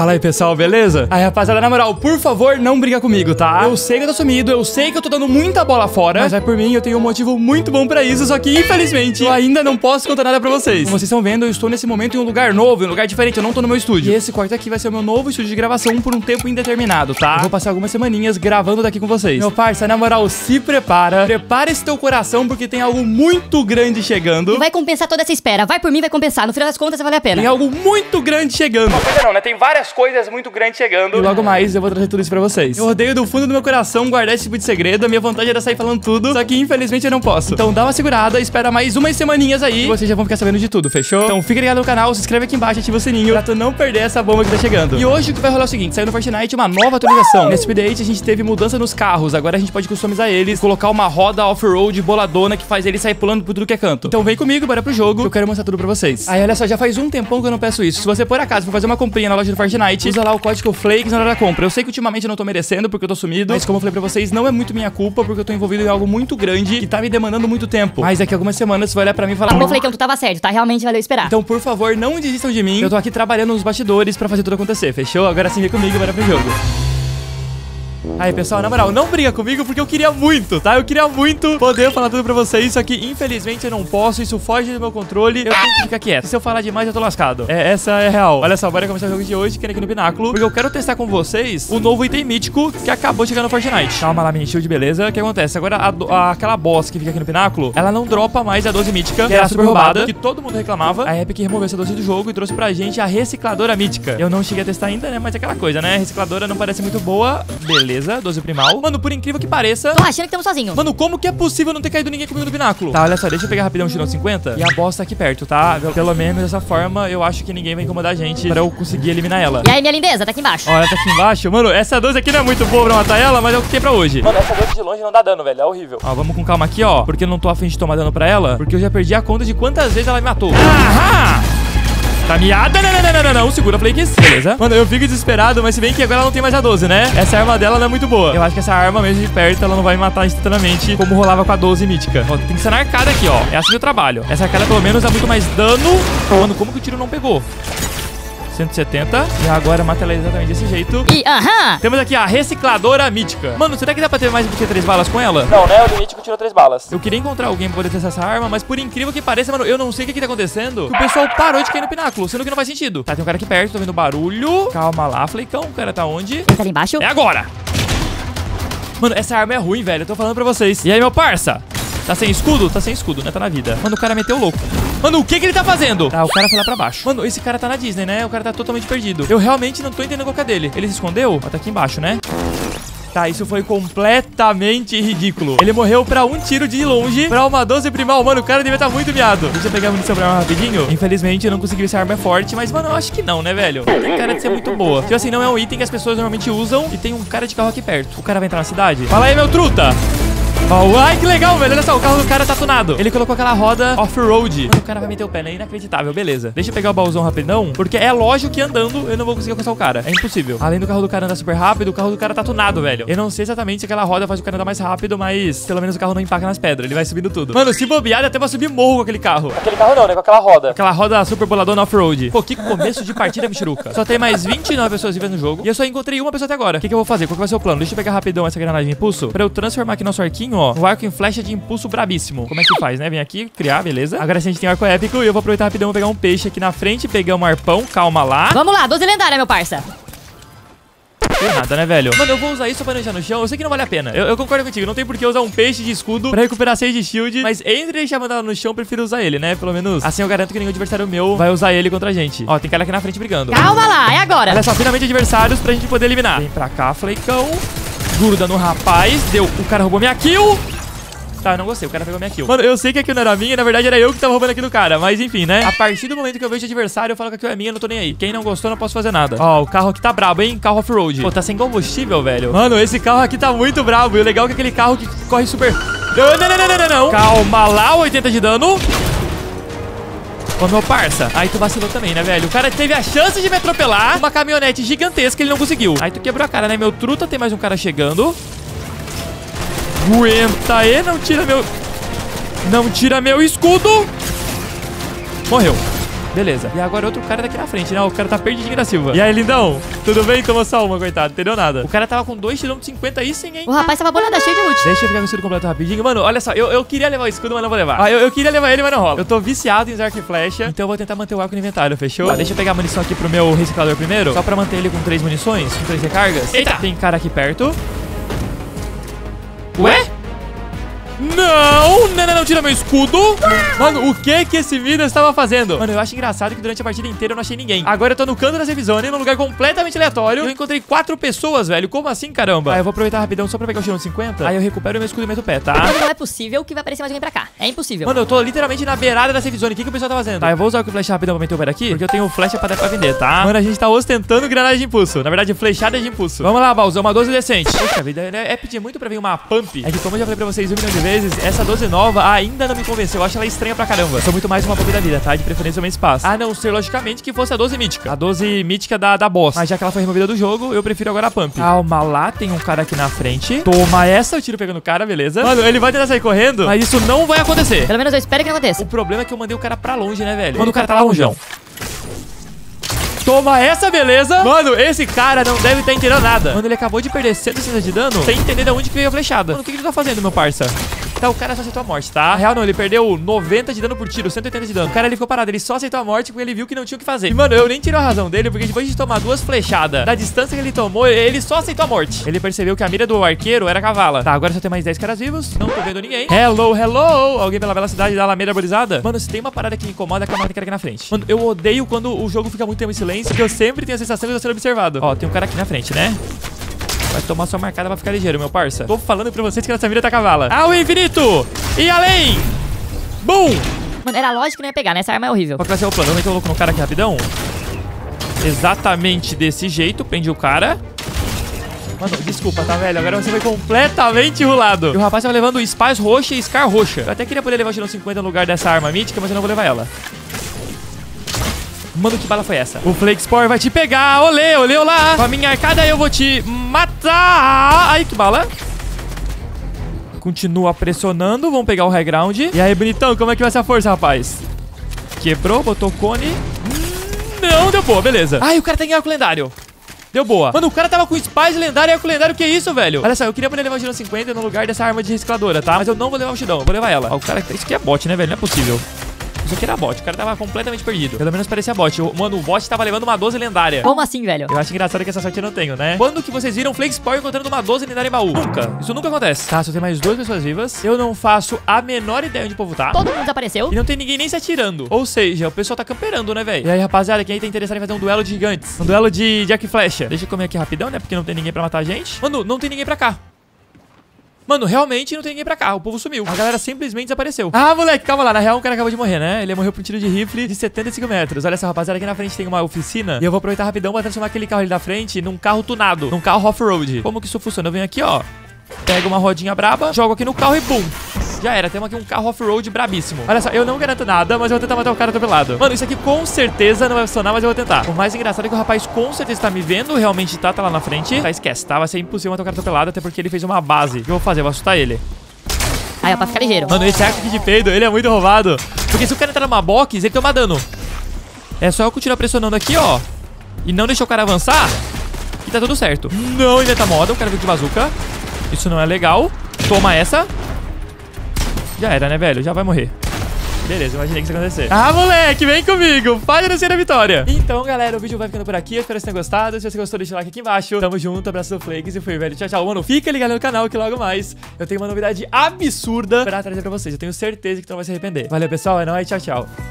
Fala aí, pessoal, beleza? Aí, rapaziada, na moral, por favor, não briga comigo, tá? Eu sei que eu tô sumido, eu sei que eu tô dando muita bola fora, mas é por mim, eu tenho um motivo muito bom pra isso, só que, infelizmente, eu ainda não posso contar nada pra vocês. Como vocês estão vendo, eu estou nesse momento em um lugar novo, em um lugar diferente, eu não tô no meu estúdio. E esse quarto aqui vai ser o meu novo estúdio de gravação por um tempo indeterminado, tá? Eu vou passar algumas semaninhas gravando daqui com vocês. Meu parça, na moral, se prepara. Prepara esse teu coração, porque tem algo muito grande chegando. E vai compensar toda essa espera. Vai por mim, vai compensar. No final das contas, vale a pena. Tem algo muito grande chegando. Uma coisa não, né? Tem várias coisas muito grandes chegando. E logo mais eu vou trazer tudo isso pra vocês. Eu odeio do fundo do meu coração guardar esse tipo de segredo. A minha vontade era sair falando tudo, só que infelizmente eu não posso. Então dá uma segurada, espera mais umas semaninhas aí e vocês já vão ficar sabendo de tudo, fechou? Então fica ligado no canal, se inscreve aqui embaixo, ativa o sininho pra tu não perder essa bomba que tá chegando. E hoje o que vai rolar é o seguinte, saiu no Fortnite uma nova atualização. Nesse update a gente teve mudança nos carros, agora a gente pode customizar eles, colocar uma roda off-road boladona que faz ele sair pulando por tudo que é canto. Então vem comigo, bora pro jogo, que eu quero mostrar tudo pra vocês. Aí olha só, já faz um tempão que eu não peço isso. Se você por acaso for fazer uma comprinha na loja do Fortnite, usa lá o código Flakes na hora da compra. Eu sei que ultimamente eu não tô merecendo porque eu tô sumido, mas como eu falei pra vocês, não é muito minha culpa porque eu tô envolvido em algo muito grande que tá me demandando muito tempo. Mas daqui a algumas semanas você vai olhar pra mim e falar: "Ô, Flakes, tu tava certo, tá? Realmente valeu esperar." Então por favor, não desistam de mim. Eu tô aqui trabalhando nos bastidores pra fazer tudo acontecer, fechou? Agora sim, vem comigo, bora pro jogo. Aí, pessoal, na moral, não briga comigo porque eu queria muito, tá? Eu queria muito poder falar tudo pra vocês, só que infelizmente eu não posso, isso foge do meu controle, eu tenho que ficar quieto. Se eu falar demais, eu tô lascado. Essa é real. Olha só, bora começar o jogo de hoje, que é aqui no Pináculo, porque eu quero testar com vocês o novo item mítico que acabou de chegar no Fortnite. Calma lá, minha shield, beleza? O que acontece? Agora, aquela boss que fica aqui no Pináculo, ela não dropa mais a 12 mítica, que era super roubada, que todo mundo reclamava. A Epic removeu essa 12 do jogo e trouxe pra gente a recicladora mítica. Eu não cheguei a testar ainda, né? Mas é aquela coisa, né? A recicladora não parece muito boa, beleza. 12 primal. Mano, por incrível que pareça, tô achando que estamos sozinhos. Mano, como que é possível não ter caído ninguém comigo no Pináculo? Tá, olha só, deixa eu pegar rapidão o Chinão 50 e a boss tá aqui perto, tá? Pelo menos dessa forma eu acho que ninguém vai incomodar a gente pra eu conseguir eliminar ela. E aí, minha lindeza, tá aqui embaixo. Ó, ela tá aqui embaixo. Mano, essa 12 aqui não é muito boa pra matar ela, mas é o que tem pra hoje. Mano, essa 12 de longe não dá dano, velho, é horrível. Ó, vamos com calma aqui, ó, porque eu não tô afim de tomar dano pra ela, porque eu já perdi a conta de quantas vezes ela me matou. Aham! Tá miada? Não, segura Flakes. Beleza. Mano, eu fico desesperado, mas se bem que agora ela não tem mais a 12, né? Essa arma dela não é muito boa. Eu acho que essa arma mesmo de perto, ela não vai me matar instantaneamente, como rolava com a 12 mítica. Ó, tem que ser na arcada aqui, ó. É assim que eu trabalho. Essa arcada pelo menos dá muito mais dano. Mano, como que o tiro não pegou? 170. E agora mata ela exatamente desse jeito. E aham! Temos aqui a recicladora mítica. Mano, será que dá pra ter mais do que 3 balas com ela? Não, né? O mítico tirou 3 balas. Eu queria encontrar alguém pra poder testar essa arma, mas por incrível que pareça, mano, eu não sei o que tá acontecendo. Que o pessoal parou de cair no Pináculo, sendo que não faz sentido. Tá, tem um cara aqui perto, tô vendo barulho. Calma lá, Fleicão. O cara tá onde? Ele tá ali embaixo. É agora! Mano, essa arma é ruim, velho. Eu tô falando pra vocês. E aí, meu parça? Tá sem escudo? Tá sem escudo, né? Tá na vida. Mano, o cara meteu louco. Mano, o que ele tá fazendo? Tá, o cara foi lá pra baixo. Mano, esse cara tá na Disney, né? O cara tá totalmente perdido. Eu realmente não tô entendendo qual que é dele. Ele se escondeu? Ó, tá aqui embaixo, né? Tá, isso foi completamente ridículo. Ele morreu pra um tiro de longe, pra uma 12 primal. Mano, o cara devia estar muito miado. Deixa eu pegar a munição pra arma rapidinho. Infelizmente, eu não consegui ver se a arma é forte, mas, mano, eu acho que não, né, velho? Tem cara de ser muito boa. Tipo assim, não é um item que as pessoas normalmente usam. E tem um cara de carro aqui perto. O cara vai entrar na cidade? Fala aí, meu truta! Oh, ai, que legal, velho. Olha só, o carro do cara tá tunado. Ele colocou aquela roda off-road. Mano, o cara vai meter o pé, né? Inacreditável, beleza. Deixa eu pegar o baúzão rapidão, porque é lógico que andando eu não vou conseguir alcançar o cara. É impossível. Além do carro do cara andar super rápido, o carro do cara tá tunado, velho. Eu não sei exatamente se aquela roda faz o cara andar mais rápido, mas pelo menos o carro não empaca nas pedras. Ele vai subindo tudo. Mano, se bobear, dá até pra subir morro com aquele carro. Aquele carro não, né? Com aquela roda. Aquela roda super boladona off-road. Pô, que começo de partida, Michuruca. Só tem mais 29 pessoas vivas no jogo e eu só encontrei uma pessoa até agora. O que que eu vou fazer? Qual que vai ser o plano? Deixa eu pegar rapidão essa granada de impulso pra eu transformar aqui nosso arquinho, ó, o arco em flecha de impulso brabíssimo. Como é que faz, né? Vem aqui, criar, beleza. Agora sim a gente tem um arco épico e eu vou aproveitar rapidão, vou pegar um peixe aqui na frente, pegar um arpão, calma lá. Vamos lá, 12 lendária, meu parça. Nada, né, velho? Mano, eu vou usar isso pra deixar no chão. Eu sei que não vale a pena. Eu concordo contigo. Não tem por que usar um peixe de escudo pra recuperar 6 de shield. Mas entre deixar mandado no chão, eu prefiro usar ele, né? Pelo menos assim eu garanto que nenhum adversário meu vai usar ele contra a gente. Ó, tem cara aqui na frente brigando. Calma lá, é agora. Olha só, finalmente adversários pra gente poder eliminar. Vem pra cá, Fleicão. Gruda no rapaz. Deu. O cara roubou minha kill. Tá, eu não gostei, o cara pegou minha kill. Mano, eu sei que a kill não era minha, na verdade era eu que tava roubando aqui do cara. Mas enfim, né? A partir do momento que eu vejo o adversário, eu falo que a kill é minha, não tô nem aí. Quem não gostou, não posso fazer nada. Ó, o carro aqui tá brabo, hein? Carro off-road. Pô, tá sem combustível, velho. Mano, esse carro aqui tá muito brabo. E o legal é que aquele carro que corre super... Não. Calma lá, 80 de dano. Ô, meu parça, aí tu vacilou também, né, velho? O cara teve a chance de me atropelar. Uma caminhonete gigantesca, ele não conseguiu. Aí tu quebrou a cara, né, meu truta? Tem mais um cara chegando. Aguenta aí, não tira meu... Não tira meu escudo. Morreu. Beleza. E agora outro cara daqui na frente, né? O cara tá perdidinho na Silva. E aí, lindão? Tudo bem? Tomou só uma, coitado. Entendeu nada. O cara tava com 2 tirão de 50 e 100, hein? O rapaz tava bolando, cheio de loot. Deixa eu ficar com o escudo completo rapidinho. Mano, olha só. Eu queria levar o escudo, mas não vou levar. Eu queria levar ele, mas não rola. Eu tô viciado em arco e flecha, então eu vou tentar manter o arco no inventário, fechou? Tá, deixa eu pegar a munição aqui pro meu reciclador primeiro, só pra manter ele com 3 munições, com 3 recargas. Eita! Tem cara aqui perto. Ué? Não, não, não, não, tira meu escudo. Mano, o que esse vídeo estava fazendo? Mano, eu acho engraçado que durante a partida inteira eu não achei ninguém. Agora eu tô no canto da safe zone, num lugar completamente aleatório. Eu encontrei 4 pessoas, velho. Como assim, caramba? Eu vou aproveitar rapidão só pra pegar o tirão de 50. Aí eu recupero meu escudo e meto o pé, tá? Não é possível que vai aparecer mais alguém pra cá. É impossível. Mano, eu tô literalmente na beirada da safe zone. O que o pessoal tá fazendo? Tá, eu vou usar o flecha rapidão pra meter o pé daqui, porque eu tenho flecha pra dar pra vender, tá? Mano, a gente tá ostentando granada de impulso. Na verdade, flechada de impulso. Vamos lá, Balzão, uma 12 decente. Poxa vida, é pedir muito pra vir uma pump. É que como eu já falei pra vocês 1 milhão de vezes, essa 12 nova ainda não me convenceu. Eu acho ela estranha pra caramba. Sou muito mais uma pop da vida, tá? De preferência, menos espaço. A não ser, logicamente, que fosse a 12 mítica. A 12 mítica da boss. Mas já que ela foi removida do jogo, eu prefiro agora a pump. Calma lá, tem um cara aqui na frente. Toma essa, eu tiro pegando o cara, beleza? Mano, ele vai tentar sair correndo, mas isso não vai acontecer. Pelo menos eu espero que não aconteça. O problema é que eu mandei o cara pra longe, né, velho? Quando o cara tá lá longeão. Toma essa, beleza? Mano, esse cara não deve estar entendendo nada. Mano, ele acabou de perder 160 de dano sem entender de onde que veio a flechada. Mano, o que ele tá fazendo, meu parça? Tá, o cara só aceitou a morte, tá? Na real, não, ele perdeu 90 de dano por tiro, 180 de dano. O cara, ele ficou parado, ele só aceitou a morte porque ele viu que não tinha o que fazer. E, mano, eu nem tiro a razão dele, porque depois de tomar 2 flechadas, da distância que ele tomou, ele só aceitou a morte. Ele percebeu que a mira do arqueiro era cavala. Tá, agora só tem mais 10 caras vivos. Não tô vendo ninguém. Hello, hello! Alguém pela velocidade da Alameda arborizada? Mano, se tem uma parada que me incomoda, é que a máquina aqui na frente. Mano, eu odeio quando o jogo fica muito tempo em silêncio, porque eu sempre tenho a sensação de eu ser observado. Ó, tem um cara aqui na frente, né? Vai tomar sua marcada pra ficar ligeiro, meu parça. Tô falando pra vocês que essa mira tá cavala. Ao infinito! E além! Bum! Mano, era lógico que não ia pegar, né? Essa arma é horrível. Qual que vai ser o plano? Eu meto o louco no cara aqui rapidão. Exatamente desse jeito. Prende o cara. Mano, desculpa, tá, velho? Agora você foi completamente enrolado. E o rapaz tava levando Spaz roxa e Scar roxa. Eu até queria poder levar o tirão 50 no lugar dessa arma mítica, mas eu não vou levar ela. Mano, que bala foi essa? O Flakes Power vai te pegar. Olê, olê, olá. Com a minha arcada eu vou te matar. Ai, que bala. Continua pressionando. Vamos pegar o high ground. E aí, bonitão, como é que vai ser a força, rapaz? Quebrou, botou cone. Não, deu boa, beleza. Ai, o cara tá em arco lendário. Deu boa. Mano, o cara tava com Spaz lendário e arco lendário. Que isso, velho? Olha só, eu queria poder levar o tirão 50 no lugar dessa arma de recicladora, tá? Mas eu não vou levar o tirão, eu vou levar ela. Ó, o cara... Isso aqui é bot, né, velho? Não é possível. Isso aqui era bot, o cara tava completamente perdido. Pelo menos parecia bot. Mano, o bot tava levando uma 12 lendária. Como assim, velho? Eu acho engraçado que essa sorte eu não tenho, né? Quando que vocês viram Flakes Power encontrando uma 12 lendária em baú? Nunca. Isso nunca acontece. Tá, só tem mais 2 pessoas vivas. Eu não faço a menor ideia onde o povo tá. Todo mundo desapareceu. E não tem ninguém nem se atirando. Ou seja, o pessoal tá camperando, né, velho? E aí, rapaziada, quem aí tá interessado em fazer um duelo de gigantes? Um duelo de arco e flecha. Deixa eu comer aqui rapidão, né? Porque não tem ninguém pra matar a gente. Mano, não tem ninguém pra cá. Mano, realmente não tem ninguém pra cá. O povo sumiu. A galera simplesmente desapareceu. Ah, moleque, calma lá. Na real, um cara acabou de morrer, né? Ele morreu por um tiro de rifle de 75 metros. Olha só, rapaziada, aqui na frente tem uma oficina. E eu vou aproveitar rapidão pra transformar aquele carro ali da frente num carro tunado. Num carro off-road. Como que isso funciona? Eu venho aqui, ó. Pego uma rodinha braba, jogo aqui no carro e bum. Já era, temos aqui um carro off-road brabíssimo. Olha só, eu não garanto nada, mas eu vou tentar matar o cara atropelado. Mano, isso aqui com certeza não vai funcionar, mas eu vou tentar. O mais engraçado é que o rapaz com certeza tá me vendo. Realmente tá lá na frente. Tá, esquece, tá? Vai ser impossível matar o cara atropelado, até porque ele fez uma base. O que eu vou fazer? Eu vou assustar ele. Aí, ó, pra ficar ligeiro. Mano, esse arco aqui de peido, ele é muito roubado. Porque se o cara entrar numa box, ele toma dano. É só eu continuar pressionando aqui, ó. E não deixar o cara avançar. E tá tudo certo. Não inventa moda, o cara veio de bazuca. Isso não é legal. Toma essa. Já era, né, velho? Já vai morrer. Beleza, imaginei que isso ia acontecer. Ah, moleque, vem comigo. Faz a terceira vitória. Então, galera, o vídeo vai ficando por aqui. Eu espero que vocês tenham gostado. Se você gostou, deixa o like aqui embaixo. Tamo junto, abraço do Flakes e fui, velho. Tchau, tchau. Mano, fica ligado no canal que logo mais eu tenho uma novidade absurda pra trazer pra vocês. Eu tenho certeza que tu não vai se arrepender. Valeu, pessoal. É nóis. Tchau, tchau.